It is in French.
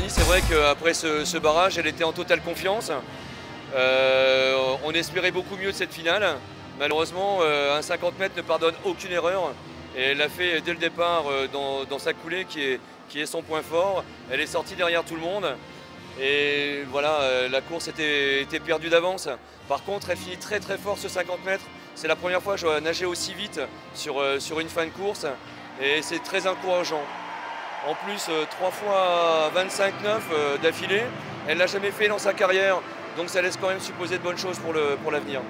Mélanie, c'est vrai qu'après ce barrage, elle était en totale confiance. On espérait beaucoup mieux de cette finale. Malheureusement, un 50 mètres ne pardonne aucune erreur. Et elle l'a fait dès le départ dans sa coulée qui est son point fort. Elle est sortie derrière tout le monde. Et voilà, la course était perdue d'avance. Par contre, elle finit très très fort ce 50 mètres. C'est la première fois que je vois nager aussi vite sur une fin de course. Et c'est très encourageant. En plus, 3 fois 25-9 d'affilée. Elle ne l'a jamais fait dans sa carrière. Donc ça laisse quand même supposer de bonnes choses pour l'avenir.